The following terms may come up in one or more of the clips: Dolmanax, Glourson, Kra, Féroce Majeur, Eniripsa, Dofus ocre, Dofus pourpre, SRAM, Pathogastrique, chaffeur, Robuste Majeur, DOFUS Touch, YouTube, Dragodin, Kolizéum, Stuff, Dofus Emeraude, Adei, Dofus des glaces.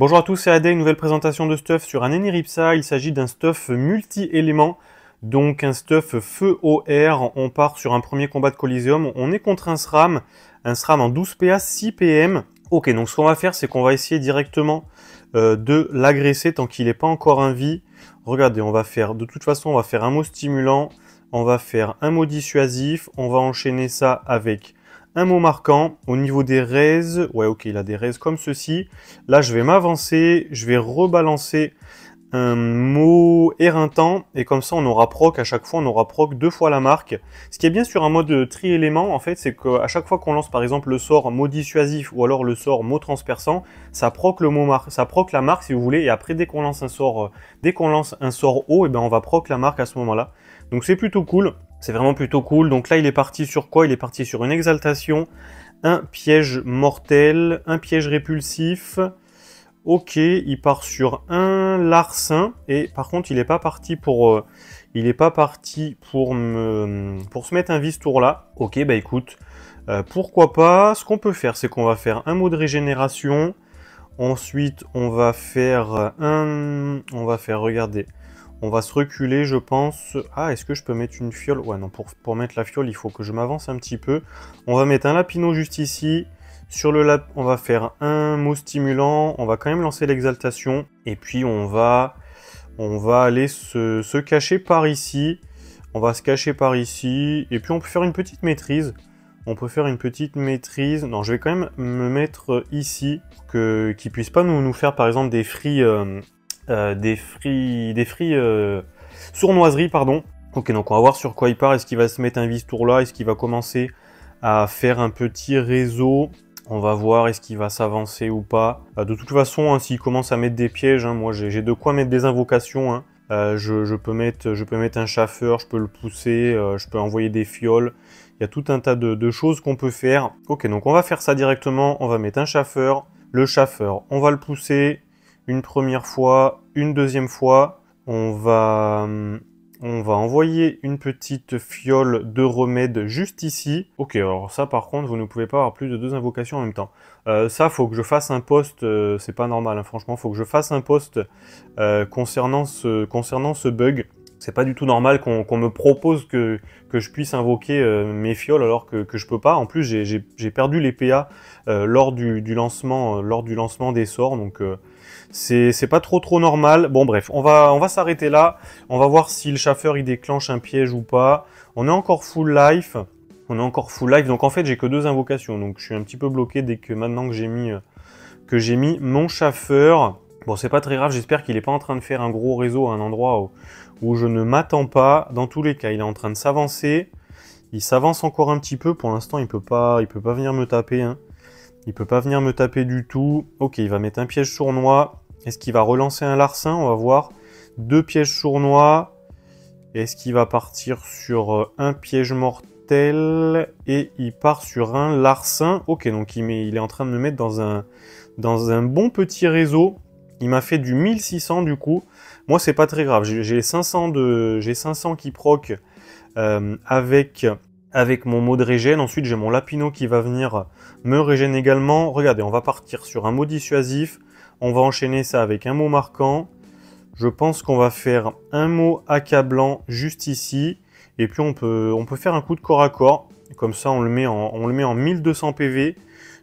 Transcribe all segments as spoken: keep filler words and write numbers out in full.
Bonjour à tous, c'est Adei, une nouvelle présentation de stuff sur un Eniripsa. Il s'agit d'un stuff multi-éléments, donc un stuff feu O R. On part sur un premier combat de Kolizéum, on est contre un SRAM, un SRAM en douze P A, six P M. Ok, donc ce qu'on va faire, c'est qu'on va essayer directement euh, de l'agresser tant qu'il n'est pas encore un vie. Regardez, on va faire, de toute façon, on va faire un mot stimulant, on va faire un mot dissuasif, on va enchaîner ça avec... un mot marquant. Au niveau des raises, ouais ok, il a des raises comme ceci. Là je vais m'avancer, je vais rebalancer un mot éreintant, et comme ça on aura proc, à chaque fois on aura proc deux fois la marque. Ce qui est bien sur un mode tri-éléments en fait, c'est qu'à chaque fois qu'on lance par exemple le sort mot dissuasif ou alors le sort mot transperçant, ça proc le mot marque, ça proc la marque si vous voulez, et après dès qu'on lance un sort, dès qu'on lance un sort haut, et ben on va proc la marque à ce moment-là. Donc c'est plutôt cool. C'est vraiment plutôt cool. Donc là, il est parti sur quoi? Il est parti sur une exaltation, un piège mortel, un piège répulsif. Ok, il part sur un larcin. Et par contre, il n'est pas parti pour, euh, il est pas parti pour, me, pour se mettre un vice tour là. Ok, bah écoute, euh, pourquoi pas? Ce qu'on peut faire, c'est qu'on va faire un mot de régénération. Ensuite, on va faire un... On va faire, regardez... On va se reculer, je pense. Ah, est-ce que je peux mettre une fiole? Ouais, non, pour, pour mettre la fiole, il faut que je m'avance un petit peu. On va mettre un lapinot juste ici. Sur le lap, on va faire un mot stimulant. On va quand même lancer l'exaltation. Et puis, on va, on va aller se, se cacher par ici. On va se cacher par ici. Et puis, on peut faire une petite maîtrise. On peut faire une petite maîtrise. Non, je vais quand même me mettre ici. Que, qu'il ne puisse pas nous, nous faire, par exemple, des fris... Euh, Euh, des fris, des fris euh, sournoiseries, pardon. Ok, donc on va voir sur quoi il part. Est-ce qu'il va se mettre un vice-tour là? Est-ce qu'il va commencer à faire un petit réseau? On va voir, est-ce qu'il va s'avancer ou pas? euh, De toute façon, hein, s'il commence à mettre des pièges, hein, moi j'ai de quoi mettre des invocations. Hein. Euh, je, je, peux mettre, je peux mettre un chaffeur, je peux le pousser, euh, je peux envoyer des fioles. Il y a tout un tas de, de choses qu'on peut faire. Ok, donc on va faire ça directement. On va mettre un chaffeur. Le chaffeur, on va le pousser... Une première fois, une deuxième fois, on va, on va envoyer une petite fiole de remède juste ici. Ok, alors ça par contre, vous ne pouvez pas avoir plus de deux invocations en même temps. Euh, ça, faut que je fasse un post, euh, c'est pas normal, hein, franchement, faut que je fasse un post euh, concernant, ce, concernant ce bug. C'est pas du tout normal qu'on qu'on me propose que, que je puisse invoquer euh, mes fioles alors que, que je peux pas. En plus, j'ai perdu les P A euh, lors, du, du lancement, euh, lors du lancement des sorts, donc euh, c'est pas trop trop normal. Bon bref, on va, on va s'arrêter là. On va voir si le chaffeur il déclenche un piège ou pas. On est encore full life. On est encore full life, donc en fait j'ai que deux invocations. Donc je suis un petit peu bloqué dès que maintenant que j'ai mis, euh, que j'ai mis mon chaffeur. Bon, c'est pas très grave, j'espère qu'il n'est pas en train de faire un gros réseau à un endroit où, où je ne m'attends pas. Dans tous les cas, il est en train de s'avancer. Il s'avance encore un petit peu. Pour l'instant, il ne peut pas, il peut pas venir me taper. Hein. Il ne peut pas venir me taper du tout. Ok, il va mettre un piège sournois. Est-ce qu'il va relancer un larcin? On va voir. Deux pièges sournois. Est-ce qu'il va partir sur un piège mortel? Et il part sur un larcin. Ok, donc il, met, il est en train de me mettre dans un, dans un bon petit réseau. Il m'a fait du mille six cents du coup. Moi, c'est pas très grave. J'ai cinq cents, de... cinq cents qui proc euh, avec, avec mon mot de régène. Ensuite, j'ai mon lapinot qui va venir me régène également. Regardez, on va partir sur un mot dissuasif. On va enchaîner ça avec un mot marquant. Je pense qu'on va faire un mot accablant juste ici. Et puis, on peut, on peut faire un coup de corps à corps. Comme ça, on le met en, on le met en mille deux cents P V.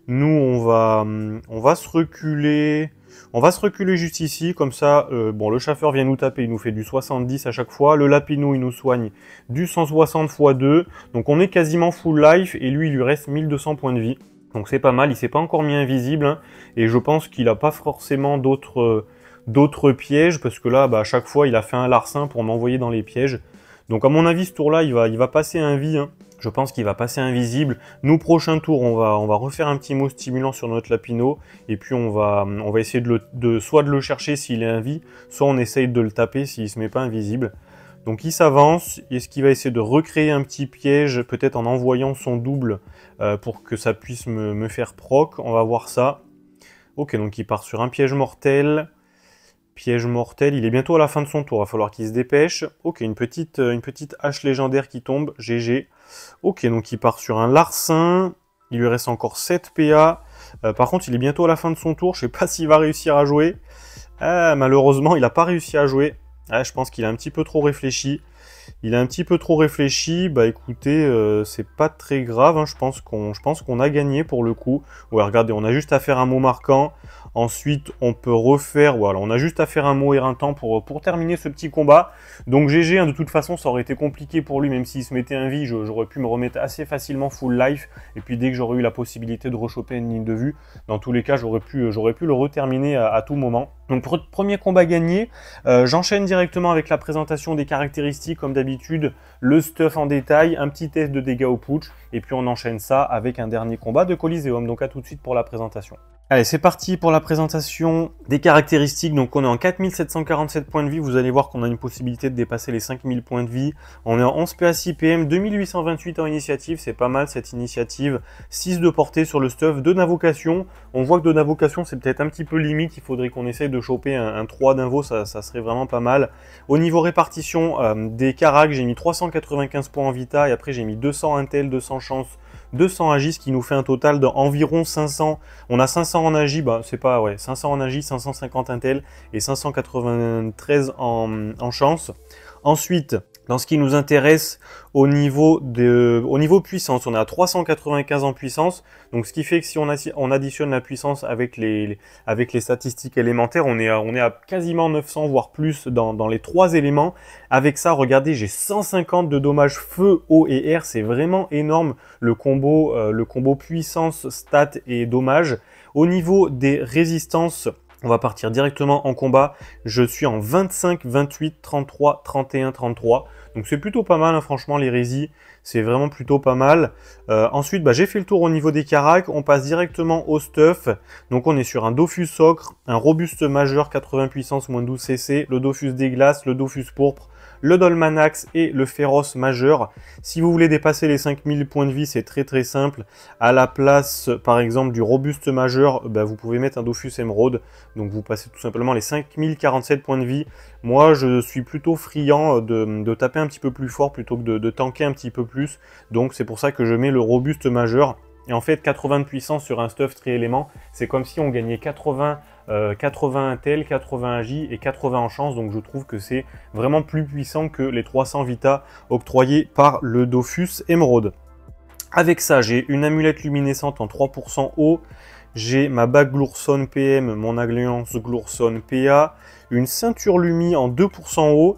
Nous, on va, on va se reculer... On va se reculer juste ici, comme ça, euh, bon, le chaffeur vient nous taper, il nous fait du soixante-dix à chaque fois. Le lapinot, il nous soigne du cent soixante fois deux. Donc, on est quasiment full life et lui, il lui reste mille deux cents points de vie. Donc, c'est pas mal. Il s'est pas encore mis invisible. Hein, et je pense qu'il n'a pas forcément d'autres euh, d'autres pièges parce que là, bah, à chaque fois, il a fait un larcin pour m'envoyer dans les pièges. Donc, à mon avis, ce tour-là, il va, il va passer un vie. Hein. Je pense qu'il va passer invisible. Nous, prochain tour, on va, on va refaire un petit mot stimulant sur notre lapinot. Et puis, on va, on va essayer de, le, de soit de le chercher s'il est invis, soit on essaye de le taper s'il ne se met pas invisible. Donc, il s'avance. Est-ce qu'il va essayer de recréer un petit piège, peut-être en envoyant son double euh, pour que ça puisse me, me faire proc? On va voir ça. Ok, donc il part sur un piège mortel. Piège mortel, il est bientôt à la fin de son tour, il va falloir qu'il se dépêche. Ok, une petite, une petite hache légendaire qui tombe, G G. Ok, donc il part sur un larcin, il lui reste encore sept P A. Euh, par contre, il est bientôt à la fin de son tour. Je ne sais pas s'il va réussir à jouer. Euh, malheureusement, il n'a pas réussi à jouer. Ah, je pense qu'il a un petit peu trop réfléchi. Il a un petit peu trop réfléchi. Bah écoutez, euh, c'est pas très grave. Hein. Je pense qu'on qu'on a gagné pour le coup. Ouais, regardez, on a juste à faire un mot marquant. Ensuite, on peut refaire... Voilà, on a juste à faire un mot éreintant pour, pour terminer ce petit combat. Donc G G, hein, de toute façon, ça aurait été compliqué pour lui. Même s'il se mettait un vie, j'aurais pu me remettre assez facilement full life. Et puis dès que j'aurais eu la possibilité de rechoper une ligne de vue, dans tous les cas, j'aurais pu, j'aurais pu le reterminer à, à tout moment. Donc premier combat gagné. Euh, j'enchaîne directement avec la présentation des caractéristiques, comme d'habitude, le stuff en détail, un petit test de dégâts au putsch, et puis on enchaîne ça avec un dernier combat de Kolizéum. Donc à tout de suite pour la présentation. Allez, c'est parti pour la présentation des caractéristiques. Donc on est en quatre mille sept cent quarante-sept points de vie, vous allez voir qu'on a une possibilité de dépasser les cinq mille points de vie. On est en onze P A six P M, deux mille huit cent vingt-huit en initiative, c'est pas mal cette initiative. six de portée sur le stuff, deux d'invocation. On voit que deux d'invocation c'est peut-être un petit peu limite, il faudrait qu'on essaye de choper un, un trois d'invo, ça, ça serait vraiment pas mal. Au niveau répartition euh, des caracs, j'ai mis trois cent quatre-vingt-quinze points en vita et après j'ai mis deux cents intel, deux cents chance, deux cents agis, ce qui nous fait un total d'environ cinq cents. On a cinq cents en agis, bah c'est pas ouais, cinq cents en agis, cinq cent cinquante intel et cinq cent quatre-vingt-treize en, en chance. Ensuite, dans ce qui nous intéresse, au niveau, de, au niveau puissance, on est à trois cent quatre-vingt-quinze en puissance. Donc ce qui fait que si on, on additionne la puissance avec les, les, avec les statistiques élémentaires, on est, à, on est à quasiment neuf cents, voire plus dans, dans les trois éléments. Avec ça, regardez, j'ai cent cinquante de dommages feu, eau et air. C'est vraiment énorme le combo, euh, le combo puissance, stat et dommages. Au niveau des résistances, on va partir directement en combat. Je suis en vingt-cinq, vingt-huit, trente-trois, trente et un, trente-trois. Donc c'est plutôt pas mal, hein, franchement, les résis. C'est vraiment plutôt pas mal. Euh, ensuite, bah, j'ai fait le tour au niveau des caracs. On passe directement au stuff. Donc on est sur un Dofus ocre, un Robuste Majeur, quatre-vingts puissance, moins douze C C, le Dofus des glaces, le Dofus pourpre, le Dolmanax et le Féroce Majeur. Si vous voulez dépasser les cinq mille points de vie, c'est très très simple. À la place, par exemple, du Robuste Majeur, bah, vous pouvez mettre un Dofus Emeraude. Donc vous passez tout simplement les cinq mille quarante-sept points de vie. Moi, je suis plutôt friand de, de taper un petit peu plus fort plutôt que de, de tanker un petit peu plus. Donc c'est pour ça que je mets le Robuste Majeur. Et en fait, quatre-vingts de puissance sur un stuff tri éléments, c'est comme si on gagnait quatre-vingts... Euh, quatre-vingts intel, quatre-vingts agi et quatre-vingts en chance, donc je trouve que c'est vraiment plus puissant que les trois cents vita octroyés par le Dofus Emeraude. Avec ça, j'ai une amulette luminescente en trois pour cent eau, j'ai ma bague Glourson P M, mon alliance Glourson P A, une ceinture lumi en deux pour cent eau.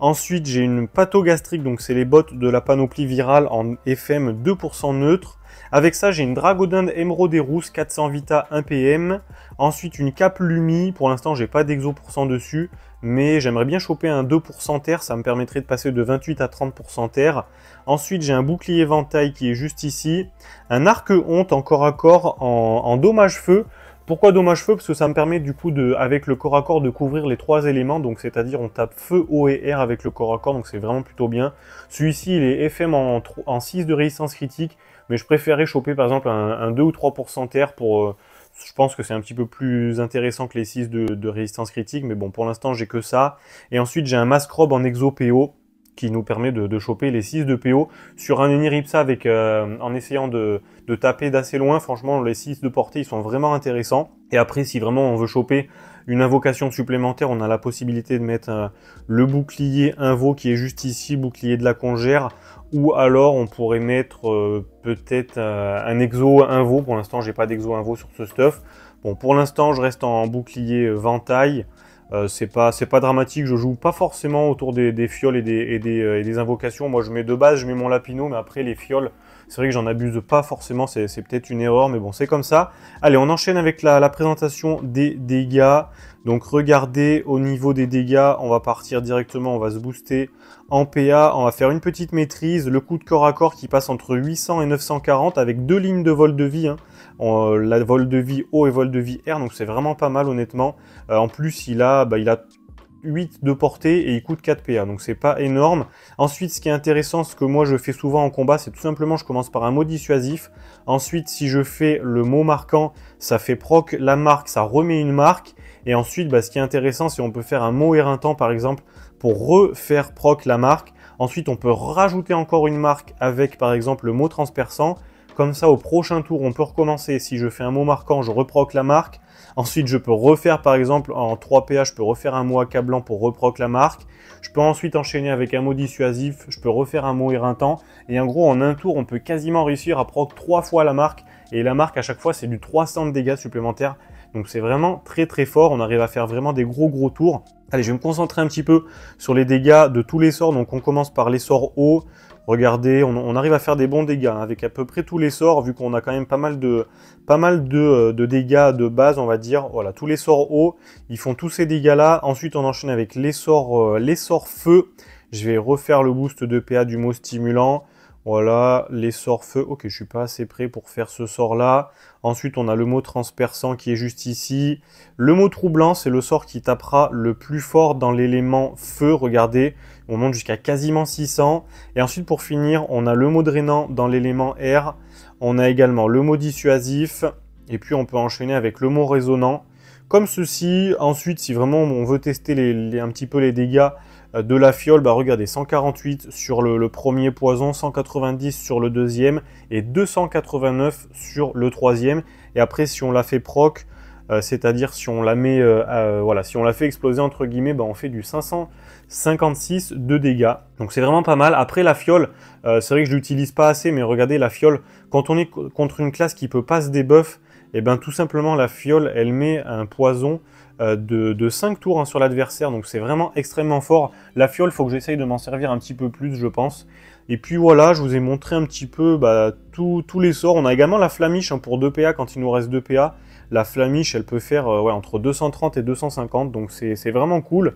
Ensuite, j'ai une pathogastrique, donc c'est les bottes de la panoplie virale en F M deux pour cent neutre. Avec ça, j'ai une Dragodin émeraude et rousse, quatre cents vita, un P M. Ensuite, une cape lumi. Pour l'instant, j'ai pas d'exo pourcent dessus, mais j'aimerais bien choper un deux pour cent terre. Ça me permettrait de passer de vingt-huit à trente pour cent terre. Ensuite, j'ai un bouclier éventail qui est juste ici. Un arc honte en corps à corps en, en dommage feu. Pourquoi dommage feu? Parce que ça me permet du coup, de, avec le corps à corps, de couvrir les trois éléments. Donc c'est-à-dire on tape feu, eau et air avec le corps à corps. Donc c'est vraiment plutôt bien. Celui-ci, il est F M en, en six de résistance critique. Mais je préférais choper par exemple un, un deux ou trois pour cent terre pour... Euh, je pense que c'est un petit peu plus intéressant que les six de, de résistance critique. Mais bon, pour l'instant, j'ai que ça. Et ensuite, j'ai un masque robe en exo P O qui nous permet de, de choper les six de P O sur un Eniripsa avec euh, en essayant de, de taper d'assez loin. Franchement, les six de portée, ils sont vraiment intéressants. Et après, si vraiment on veut choper une invocation supplémentaire, on a la possibilité de mettre euh, le bouclier invo qui est juste ici, bouclier de la congère. Ou alors, on pourrait mettre euh, peut-être euh, un exo invo. Pour l'instant, j'ai pas d'exo invo sur ce stuff. Bon, pour l'instant, je reste en bouclier ventail. Euh, c'est pas, c'est pas dramatique, je joue pas forcément autour des, des fioles et des, et, des, euh, et des invocations. Moi je mets de base, je mets mon lapino, mais après les fioles, c'est vrai que j'en abuse pas forcément, c'est peut-être une erreur, mais bon c'est comme ça. Allez, on enchaîne avec la, la présentation des dégâts. Donc regardez, au niveau des dégâts, on va partir directement, on va se booster en P A, on va faire une petite maîtrise, le coup de corps à corps qui passe entre huit cents et neuf cent quarante avec deux lignes de vol de vie, hein. On, euh, la vol de vie O et vol de vie R, donc c'est vraiment pas mal honnêtement. Euh, en plus il a, bah, il a huit de portée et il coûte quatre P A, donc c'est pas énorme. Ensuite, ce qui est intéressant, ce que moi je fais souvent en combat, c'est tout simplement je commence par un mot dissuasif. Ensuite, si je fais le mot marquant, ça fait proc la marque, ça remet une marque. Et ensuite, bah, ce qui est intéressant, c'est qu'on peut faire un mot éreintant par exemple pour refaire proc la marque. Ensuite, on peut rajouter encore une marque avec par exemple le mot transperçant. Comme ça, au prochain tour, on peut recommencer. Si je fais un mot marquant, je reproc la marque. Ensuite, je peux refaire, par exemple, en trois P A, je peux refaire un mot accablant pour reproc la marque. Je peux ensuite enchaîner avec un mot dissuasif, je peux refaire un mot éreintant. Et en gros, en un tour, on peut quasiment réussir à proc trois fois la marque. Et la marque, à chaque fois, c'est du trois cents de dégâts supplémentaires. Donc c'est vraiment très très fort, on arrive à faire vraiment des gros gros tours. Allez, je vais me concentrer un petit peu sur les dégâts de tous les sorts. Donc on commence par les sorts hauts. Regardez, on, on arrive à faire des bons dégâts hein, avec à peu près tous les sorts, vu qu'on a quand même pas mal de, pas mal de, de dégâts de base, on va dire. Voilà, tous les sorts hauts, ils font tous ces dégâts-là. Ensuite, on enchaîne avec les sorts, euh, les sorts feu. Je vais refaire le boost de P A du mot stimulant. Voilà, les sorts feu. Ok, je ne suis pas assez prêt pour faire ce sort-là. Ensuite, on a le mot transperçant qui est juste ici. Le mot troublant, c'est le sort qui tapera le plus fort dans l'élément feu. Regardez, on monte jusqu'à quasiment six cents. Et ensuite, pour finir, on a le mot drainant dans l'élément air. On a également le mot dissuasif. Et puis, on peut enchaîner avec le mot résonnant. Comme ceci. Ensuite, si vraiment on veut tester les, les, un petit peu les dégâts de la fiole, bah regardez, cent quarante-huit sur le, le premier poison, cent quatre-vingt-dix sur le deuxième et deux cent quatre-vingt-neuf sur le troisième. Et après, si on la fait proc, euh, c'est-à-dire si on la met, euh, euh, voilà, si on la fait exploser entre guillemets, bah on fait du cinq cent cinquante-six de dégâts. Donc c'est vraiment pas mal. Après la fiole, euh, c'est vrai que je l'utilise pas assez, mais regardez la fiole, quand on est contre une classe qui peut pas se débuff, et bien tout simplement la fiole, elle met un poison euh, de, de cinq tours hein, sur l'adversaire, donc c'est vraiment extrêmement fort. La fiole, il faut que j'essaye de m'en servir un petit peu plus, je pense. Et puis voilà, je vous ai montré un petit peu bah, tout, tous les sorts. On a également la flamiche hein, pour deux P A, quand il nous reste deux P A. La flamiche, elle peut faire euh, ouais, entre deux cent trente et deux cent cinquante, donc c'est vraiment cool.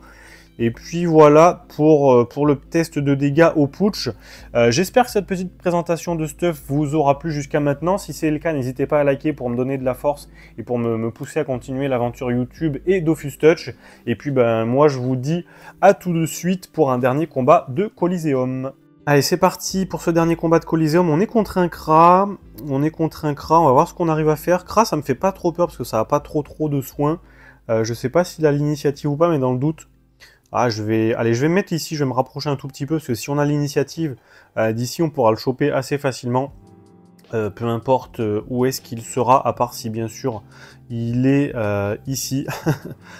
Et puis voilà pour, pour le test de dégâts au putsch. Euh, J'espère que cette petite présentation de stuff vous aura plu jusqu'à maintenant. Si c'est le cas, n'hésitez pas à liker pour me donner de la force et pour me, me pousser à continuer l'aventure YouTube et Dofus Touch. Et puis ben, moi je vous dis à tout de suite pour un dernier combat de Kolizéum. Allez, c'est parti pour ce dernier combat de Kolizéum. On est contre un Kra, on est contre un Kra, on va voir ce qu'on arrive à faire. Kra, ça me fait pas trop peur parce que ça n'a pas trop trop de soins. Euh, je sais pas s'il a l'initiative ou pas, mais dans le doute... Ah, je vais... Allez, je vais me mettre ici, je vais me rapprocher un tout petit peu, parce que si on a l'initiative, euh, d'ici, on pourra le choper assez facilement. Euh, peu importe euh, où est-ce qu'il sera, à part si, bien sûr, il est euh, ici.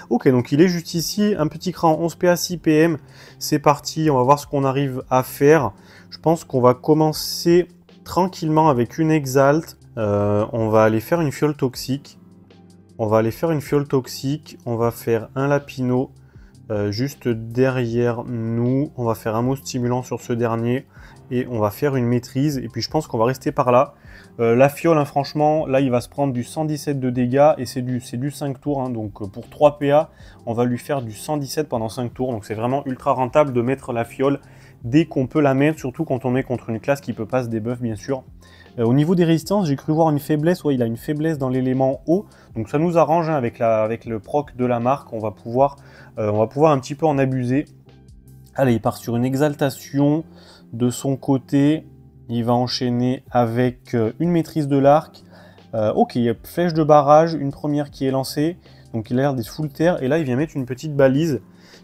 Ok, donc il est juste ici, un petit cran onze P A, six P M. C'est parti, on va voir ce qu'on arrive à faire. Je pense qu'on va commencer tranquillement avec une exalte. Euh, on va aller faire une fiole toxique. On va aller faire une fiole toxique. On va faire un lapino. Euh, juste derrière nous, on va faire un mot stimulant sur ce dernier et on va faire une maîtrise. Et puis je pense qu'on va rester par là. Euh, la fiole, hein, franchement, là il va se prendre du cent dix-sept de dégâts et c'est du, c'est du cinq tours. Hein, donc pour trois P A, on va lui faire du cent dix-sept pendant cinq tours. Donc c'est vraiment ultra rentable de mettre la fiole dès qu'on peut la mettre, surtout quand on met contre une classe qui ne peut pas se débuff, bien sûr. Euh, au niveau des résistances, j'ai cru voir une faiblesse. Ouais, il a une faiblesse dans l'élément eau. Donc ça nous arrange hein, avec, la, avec le proc de la marque. On va, pouvoir, euh, on va pouvoir un petit peu en abuser. Allez, il part sur une exaltation de son côté. Il va enchaîner avec euh, une maîtrise de l'arc. Euh, ok, il y a flèche de barrage, une première qui est lancée. Donc il a l'air des full terre. Et là, il vient mettre une petite balise.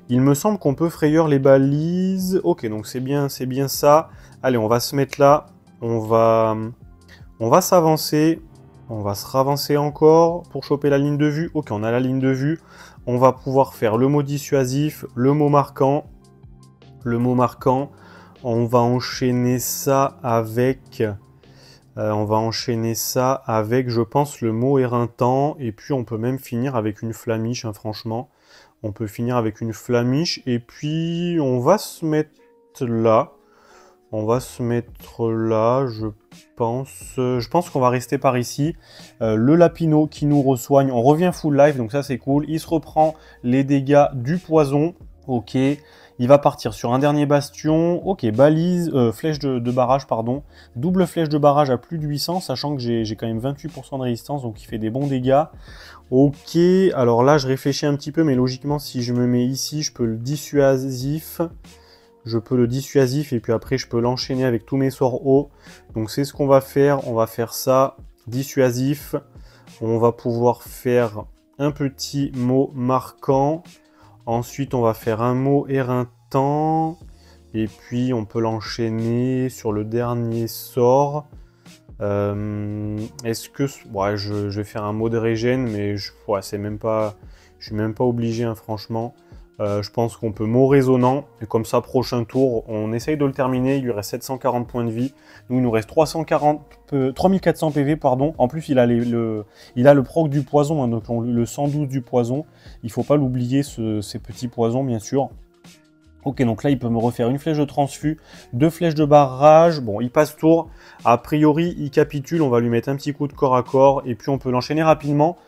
Il me semble qu'on peut frayeur les balises. Ok, donc c'est bien, c'est bien ça. Allez, on va se mettre là. On va, on va s'avancer. On va se ravancer encore pour choper la ligne de vue. Ok, on a la ligne de vue. On va pouvoir faire le mot dissuasif, le mot marquant. Le mot marquant. On va enchaîner ça avec... Euh, on va enchaîner ça avec, je pense, le mot éreintant. Et puis, on peut même finir avec une flamiche, hein, franchement. On peut finir avec une flamiche. Et puis, on va se mettre là. On va se mettre là, je pense. Je pense qu'on va rester par ici. Euh, le lapino qui nous resoigne. On revient full life, donc ça, c'est cool. Il se reprend les dégâts du poison. Ok. Il va partir sur un dernier bastion. Ok, balise, euh, flèche de, de barrage, pardon. Double flèche de barrage à plus de huit cents, sachant que j'ai quand même vingt-huit pour cent de résistance, donc il fait des bons dégâts. Ok, alors là, je réfléchis un petit peu, mais logiquement, si je me mets ici, je peux le dissuasif. Je peux le dissuasif, et puis après, je peux l'enchaîner avec tous mes sorts hauts. Donc, c'est ce qu'on va faire. On va faire ça, dissuasif. On va pouvoir faire un petit mot marquant. Ensuite, on va faire un mot éreintant. Et puis, on peut l'enchaîner sur le dernier sort. Euh, Est-ce que... Ouais, je, je vais faire un mode régène, mais je ouais, c'est même pas... Je suis même pas obligé, hein, franchement. Euh, je pense qu'on peut mot résonnant, et comme ça, prochain tour, on essaye de le terminer. Il lui reste sept cent quarante points de vie. Nous, il nous reste trois cent quarante, euh, trois mille quatre cents P V, pardon. En plus, il a, les, le, il a le proc du poison, hein, donc on, le cent douze du poison. Il ne faut pas l'oublier, ce, ces petits poisons, bien sûr. Ok, donc là, il peut me refaire une flèche de transfus, deux flèches de barrage. Bon, il passe tour. A priori, il capitule. On va lui mettre un petit coup de corps à corps, et puis on peut l'enchaîner rapidement.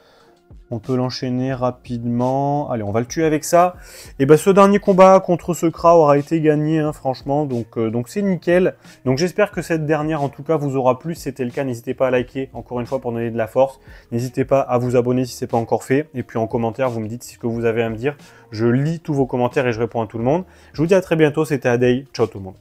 On peut l'enchaîner rapidement. Allez, on va le tuer avec ça. Et ben, ce dernier combat contre ce Kra aura été gagné, hein, franchement. Donc, euh, donc c'est nickel. Donc, j'espère que cette dernière, en tout cas, vous aura plu. Si c'était le cas, n'hésitez pas à liker, encore une fois, pour donner de la force. N'hésitez pas à vous abonner si ce n'est pas encore fait. Et puis, en commentaire, vous me dites ce que vous avez à me dire. Je lis tous vos commentaires et je réponds à tout le monde. Je vous dis à très bientôt. C'était Adei. Ciao tout le monde.